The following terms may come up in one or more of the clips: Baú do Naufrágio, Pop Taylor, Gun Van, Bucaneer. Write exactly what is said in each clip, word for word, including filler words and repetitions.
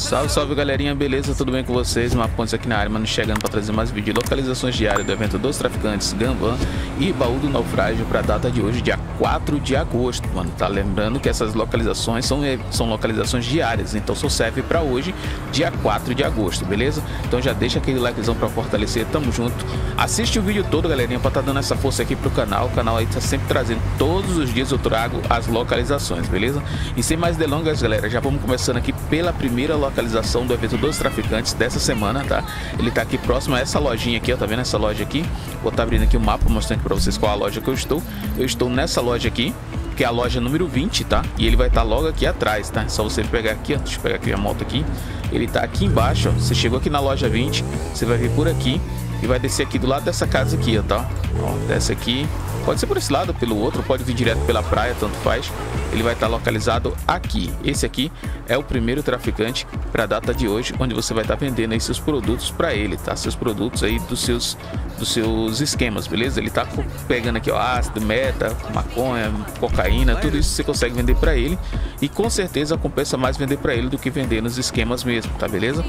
Salve, salve galerinha, beleza? Tudo bem com vocês? Uma ponte aqui na área, mano, chegando para trazer mais vídeo de localizações diárias do evento dos traficantes Gun Van e Baú do Naufrágio para a data de hoje, dia quatro de agosto, mano. Tá lembrando que essas localizações são, são localizações diárias, então só serve para hoje, dia quatro de agosto, beleza? Então já deixa aquele likezão para fortalecer, tamo junto. Assiste o vídeo todo, galerinha, para tá dando essa força aqui pro canal. O canal aí tá sempre trazendo, todos os dias eu trago as localizações, beleza? E sem mais delongas, galera, já vamos começando aqui pela primeira localização. Localização do evento dos traficantes dessa semana, tá? Ele tá aqui próximo a essa lojinha aqui, ó, tá vendo essa loja aqui? Vou tá abrindo aqui o mapa, mostrando para vocês qual a loja que eu estou. Eu estou nessa loja aqui, que é a loja número vinte, tá? E ele vai estar tá logo aqui atrás, tá? É só você pegar aqui, ó, deixa eu pegar aqui a moto aqui. Ele tá aqui embaixo, ó. Você chegou aqui na loja vinte, você vai vir por aqui e vai descer aqui do lado dessa casa aqui, ó, tá? Ó, desce aqui. Pode ser por esse lado, pelo outro, pode vir direto pela praia, tanto faz. Ele vai estar localizado aqui. Esse aqui é o primeiro traficante para a data de hoje, onde você vai estar vendendo aí seus produtos para ele, tá? Seus produtos aí dos seus, dos seus esquemas, beleza? Ele tá pegando aqui, ó, ácido, meta, maconha, cocaína, tudo isso você consegue vender para ele. E com certeza compensa mais vender para ele do que vender nos esquemas mesmo, tá? Beleza?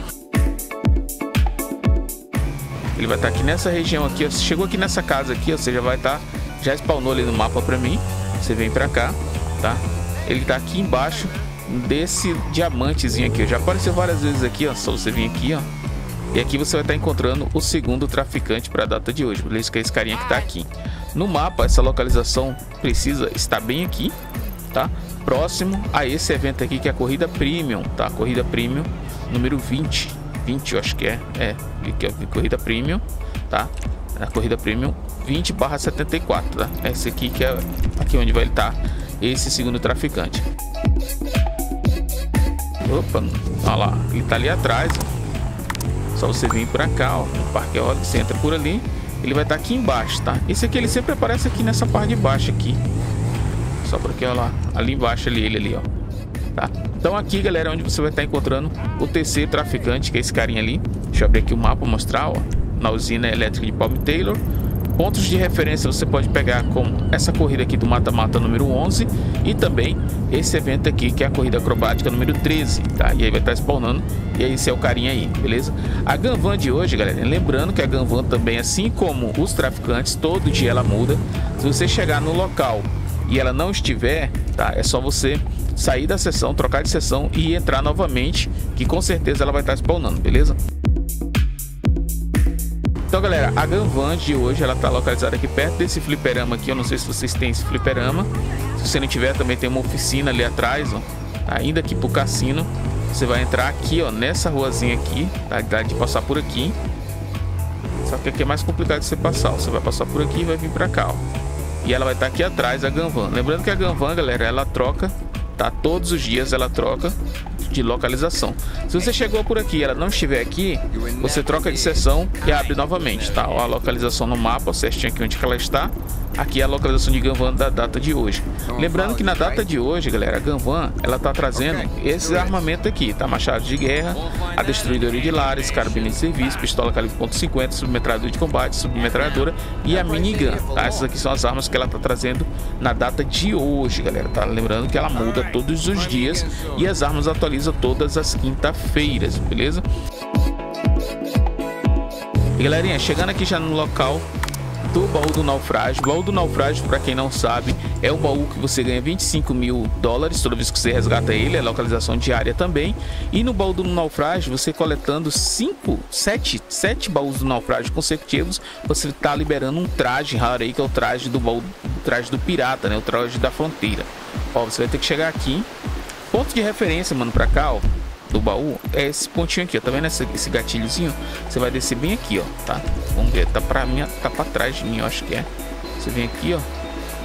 Ele vai estar aqui nessa região aqui, ó. Você chegou aqui nessa casa aqui, ó, você já vai estar... Já spawnou ali no mapa pra mim. Você vem pra cá, tá? Ele tá aqui embaixo desse diamantezinho aqui. Já apareceu várias vezes aqui, ó. Só você vir aqui, ó. E aqui você vai estar encontrando o segundo traficante pra data de hoje, beleza? Que é esse carinha que tá aqui. No mapa, essa localização precisa estar bem aqui, tá? Próximo a esse evento aqui, que é a Corrida Premium, tá? Corrida Premium número vinte. vinte, eu acho que é. É, aqui, ó. Corrida Premium, tá? A Corrida Premium vinte barra setenta e quatro, tá? Esse aqui que é aqui onde vai estar esse segundo traficante. Opa, olha lá, ele tá ali atrás, ó. Só você vir para cá, ó, no parque, ó, você entra por ali, ele vai estar aqui embaixo, tá? Esse aqui ele sempre aparece aqui nessa parte de baixo aqui, só porque, olha lá, ali embaixo ali, ele ali, ó, tá? Então aqui, galera, é onde você vai estar encontrando o terceiro traficante, que é esse carinha ali. Deixa eu abrir aqui o mapa, mostrar, ó, na usina elétrica de Pop Taylor. Pontos de referência você pode pegar com essa corrida aqui do mata-mata número onze e também esse evento aqui, que é a corrida acrobática número treze, tá? E aí vai estar spawnando, e aí esse é o carinha aí, beleza? A Gun Van de hoje, galera, lembrando que a Gun Van também, assim como os traficantes, todo dia ela muda. Se você chegar no local e ela não estiver, tá? É só você sair da sessão, trocar de sessão e entrar novamente, que com certeza ela vai estar spawnando, beleza? Então, galera, a Gun Van de hoje, ela tá localizada aqui perto desse fliperama aqui. Eu não sei se vocês têm esse fliperama. Se você não tiver, também tem uma oficina ali atrás, ó. Ainda aqui pro cassino. Você vai entrar aqui, ó, nessa ruazinha aqui. Tá? Dá de passar por aqui. Só que aqui é mais complicado de você passar, ó. Você vai passar por aqui e vai vir pra cá, ó. E ela vai estar tá aqui atrás, a Gun Van. Lembrando que a Gun Van, galera, ela troca, tá? Todos os dias ela troca de localização. Se você chegou por aqui e ela não estiver aqui, você troca de sessão e abre novamente, tá? Ó, a localização no mapa, ó, certinho aqui onde ela está. Aqui é a localização de Gun Van da data de hoje. Lembrando que na data de hoje, galera, a Gun Van, ela tá trazendo esses armamentos aqui, tá? Machado de guerra, a destruidora de lares, carabina de serviço, pistola calibre ponto cinquenta, submetralhadora de combate, submetralhadora e a minigun, tá? Essas aqui são as armas que ela tá trazendo na data de hoje, galera, tá? Lembrando que ela muda todos os dias e as armas atualizam todas as quinta-feiras, beleza? E galerinha, chegando aqui já no local do Baú do Naufrágio. Baú do Naufrágio, para quem não sabe, é o baú que você ganha vinte e cinco mil dólares toda vez que você resgata ele. É localização diária também. E no Baú do Naufrágio, você coletando cinco, sete, sete baús do Naufrágio consecutivos, você tá liberando um traje raro aí, que é o traje do baú, o traje do pirata, né? O traje da fronteira. Ó, você vai ter que chegar aqui. Ponto de referência, mano, pra cá, ó, do baú, é esse pontinho aqui, ó, tá vendo esse, esse gatilhozinho? Você vai descer bem aqui, ó, tá? Vamos ver, tá pra, minha, tá pra trás de mim, eu acho que é. Você vem aqui, ó,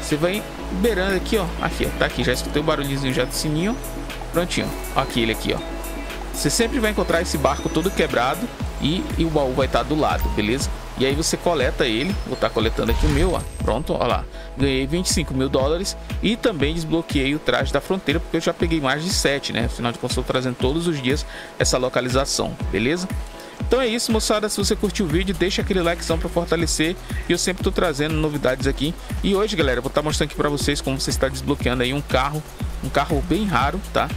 você vai beirando aqui, ó, aqui, ó, tá aqui, já escutei o barulhinho já do sininho, prontinho, ó, aqui, ele aqui, ó. Você sempre vai encontrar esse barco todo quebrado e, e o baú vai estar tá do lado, beleza? E aí você coleta ele, vou estar tá coletando aqui o meu, ó, pronto, ó lá, ganhei vinte e cinco mil dólares e também desbloqueei o traje da fronteira, porque eu já peguei mais de sete, né, afinal de contas eu tô trazendo todos os dias essa localização, beleza? Então é isso, moçada, se você curtiu o vídeo, deixa aquele likezão para fortalecer, e eu sempre tô trazendo novidades aqui. E hoje, galera, eu vou estar tá mostrando aqui para vocês como você está desbloqueando aí um carro, um carro bem raro, tá?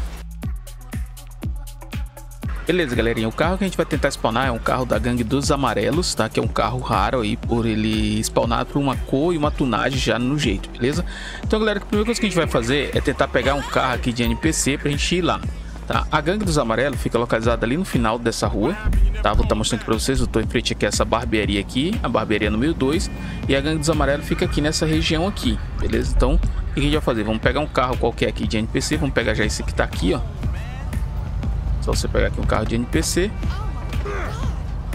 Beleza, galerinha, o carro que a gente vai tentar spawnar é um carro da gangue dos amarelos, tá? Que é um carro raro aí, por ele spawnar por uma cor e uma tunagem já no jeito, beleza? Então, galera, a primeira coisa que a gente vai fazer é tentar pegar um carro aqui de N P C pra gente ir lá, tá? A gangue dos amarelos fica localizada ali no final dessa rua, tá? Vou estar mostrando para vocês, eu tô em frente aqui a essa barbearia aqui, a barbearia número dois, e a gangue dos amarelos fica aqui nessa região aqui, beleza? Então, o que a gente vai fazer? Vamos pegar um carro qualquer aqui de N P C, vamos pegar já esse que tá aqui, ó. Só você pegar aqui um carro de N P C.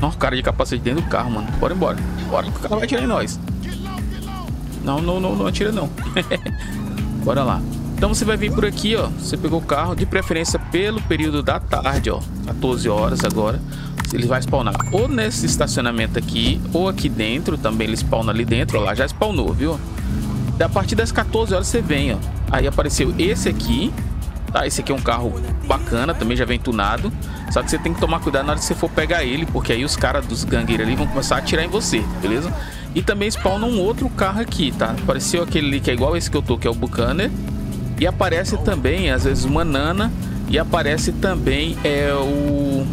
Ó, o cara de capacete dentro do carro, mano. Bora embora. Bora que o cara vai atirar em nós. Não, não, não, não atira não. Bora lá. Então você vai vir por aqui, ó. Você pegou o carro, de preferência pelo período da tarde, ó. quatorze horas agora. Ele vai spawnar ou nesse estacionamento aqui, ou aqui dentro. Também ele spawna ali dentro, ó lá. Já spawnou, viu? A partir das quatorze horas você vem, ó. Aí apareceu esse aqui. Tá, esse aqui é um carro bacana, também já vem tunado. Só que você tem que tomar cuidado na hora que você for pegar ele, porque aí os caras dos gangueiros ali vão começar a atirar em você, beleza? E também spawna um outro carro aqui, tá? Apareceu aquele ali que é igual esse que eu tô, que é o Bucaneer. E aparece também, às vezes, uma nana. E aparece também é o...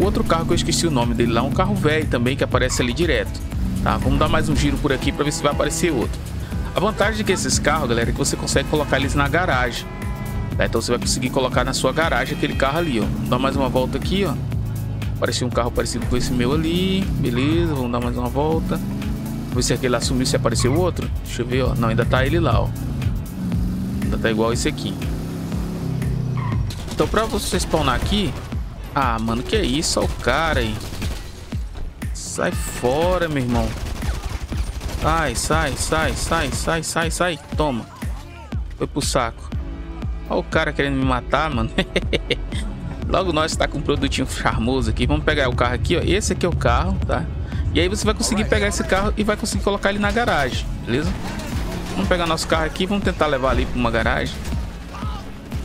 o outro carro que eu esqueci o nome dele lá. Um carro velho também que aparece ali direto, tá? Vamos dar mais um giro por aqui pra ver se vai aparecer outro. A vantagem de que esses carros, galera, é que você consegue colocar eles na garagem. Então você vai conseguir colocar na sua garagem aquele carro ali, ó. Vamos dar mais uma volta aqui, ó. Apareceu um carro parecido com esse meu ali. Beleza, vamos dar mais uma volta. Vou ver se aquele lá sumiu, se apareceu outro. Deixa eu ver, ó. Não, ainda tá ele lá, ó. Ainda tá igual esse aqui. Então pra você spawnar aqui... Ah, mano, que é isso? Olha o cara aí. Sai fora, meu irmão. Sai, sai, sai, sai, sai, sai, sai. Toma. Foi pro saco. Olha o cara querendo me matar, mano. Logo nós tá com um produtinho charmoso aqui. Vamos pegar o carro aqui, ó. Esse aqui é o carro, tá? E aí você vai conseguir pegar esse carro e vai conseguir colocar ele na garagem, beleza? Vamos pegar nosso carro aqui, vamos tentar levar ali pra uma garagem.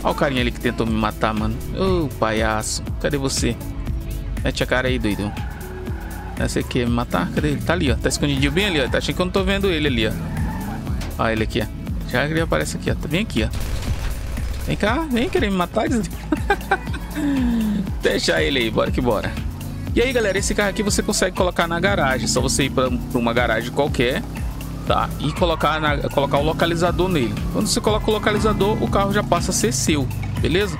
Olha o carinha ali que tentou me matar, mano. Ô, palhaço. Cadê você? Mete a cara aí, doidão. Você quer me matar? Cadê ele? Tá ali, ó. Tá escondidinho bem ali, ó. Tá achando que eu não tô vendo ele ali, ó. Olha ele aqui, ó. Já ele aparece aqui, ó. Tá bem aqui, ó. Vem cá, vem querer me matar. Deixa ele aí, bora que bora. E aí, galera, esse carro aqui você consegue colocar na garagem. Só você ir pra, pra uma garagem qualquer, tá? E colocar, na, colocar o localizador nele. Quando você coloca o localizador, o carro já passa a ser seu, beleza?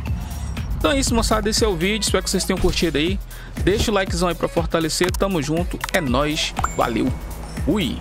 Então é isso, moçada, esse é o vídeo. Espero que vocês tenham curtido aí. Deixa o likezão aí pra fortalecer. Tamo junto, é nóis. Valeu, fui!